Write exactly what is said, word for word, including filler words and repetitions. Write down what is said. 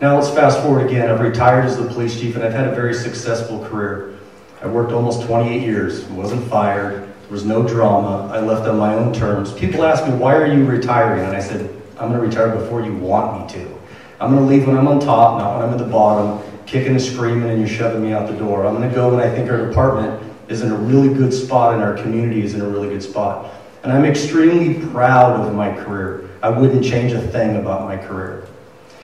Now let's fast forward again. I've retired as the police chief, and I've had a very successful career. I worked almost twenty-eight years, wasn't fired, there was no drama, I left on my own terms. People ask me, why are you retiring? And I said, I'm gonna retire before you want me to. I'm gonna leave when I'm on top, not when I'm at the bottom, kicking and screaming and you're shoving me out the door. I'm gonna go when I think our department is in a really good spot and our community is in a really good spot. And I'm extremely proud of my career. I wouldn't change a thing about my career.